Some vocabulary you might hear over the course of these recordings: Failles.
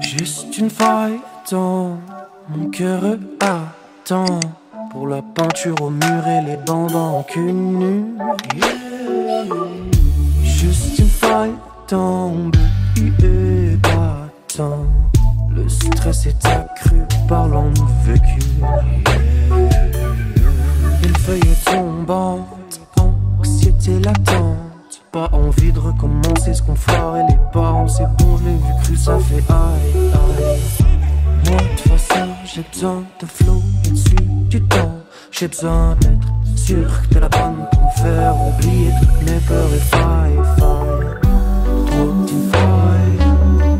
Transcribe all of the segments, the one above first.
Juste une faille dans mon cœur attend pour la peinture au mur et les bandans en cul nu. Juste une faille dans mon billet battant, le stress est accru par l'envécu. Une feuille tombante, anxiété latente, pas envie de recommencer ce qu'on foirait les parents. C'est bon, je l'ai vu cru, ça fait aïe aïe. Moi de façon j'ai besoin de flow et de suite du temps. J'ai besoin d'être sûr que t'es la bonne pour me faire oublier toutes mes peurs et failles. Trop de tes failles,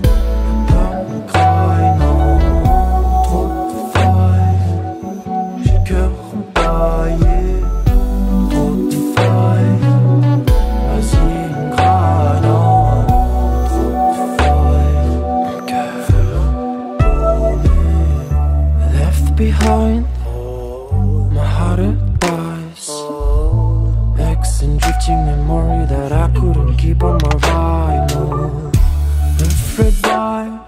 pas mon cry, non. Trop de failles, j'ai le cœur empaillé. Behind my heart it buys X and drifting memory that I couldn't keep on my vinyl. Every time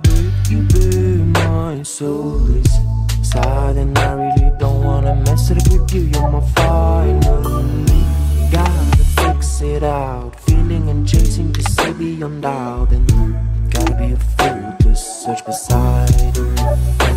baby, my soul is sad and I really don't wanna mess it up with you. You're my final, gotta fix it out. Feeling and chasing to see beyond doubt, and gotta be a fool to search beside you.